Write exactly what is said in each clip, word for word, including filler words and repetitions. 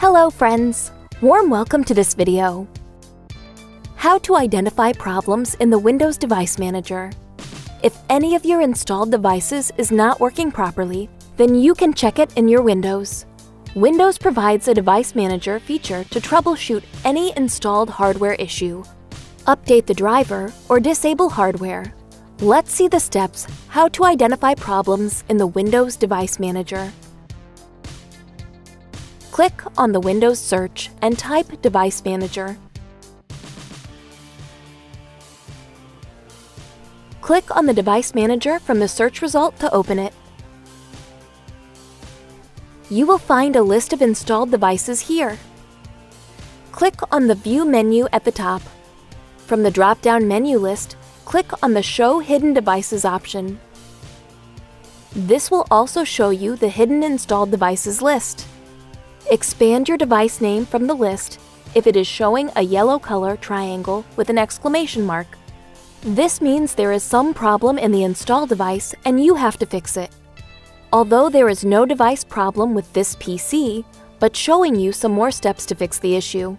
Hello friends! Warm welcome to this video. How to identify problems in the Windows Device Manager. If any of your installed devices is not working properly, then you can check it in your Windows. Windows provides a Device Manager feature to troubleshoot any installed hardware issue, update the driver, or disable hardware. Let's see the steps how to identify problems in the Windows Device Manager. Click on the Windows search and type Device Manager. Click on the Device Manager from the search result to open it. You will find a list of installed devices here. Click on the View menu at the top. From the drop-down menu list, click on the Show Hidden Devices option. This will also show you the hidden installed devices list. Expand your device name from the list if it is showing a yellow color triangle with an exclamation mark. This means there is some problem in the installed device and you have to fix it. Although there is no device problem with this P C, but showing you some more steps to fix the issue.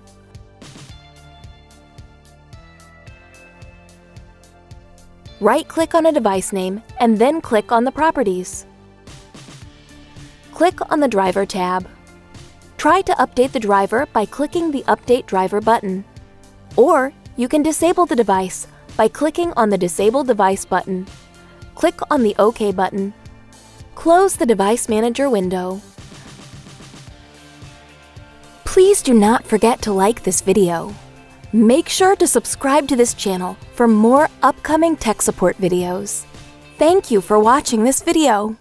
Right-click on a device name and then click on the Properties. Click on the Driver tab. Try to update the driver by clicking the Update Driver button. Or you can disable the device by clicking on the Disable Device button. Click on the OK button. Close the Device Manager window. Please do not forget to like this video. Make sure to subscribe to this channel for more upcoming tech support videos. Thank you for watching this video.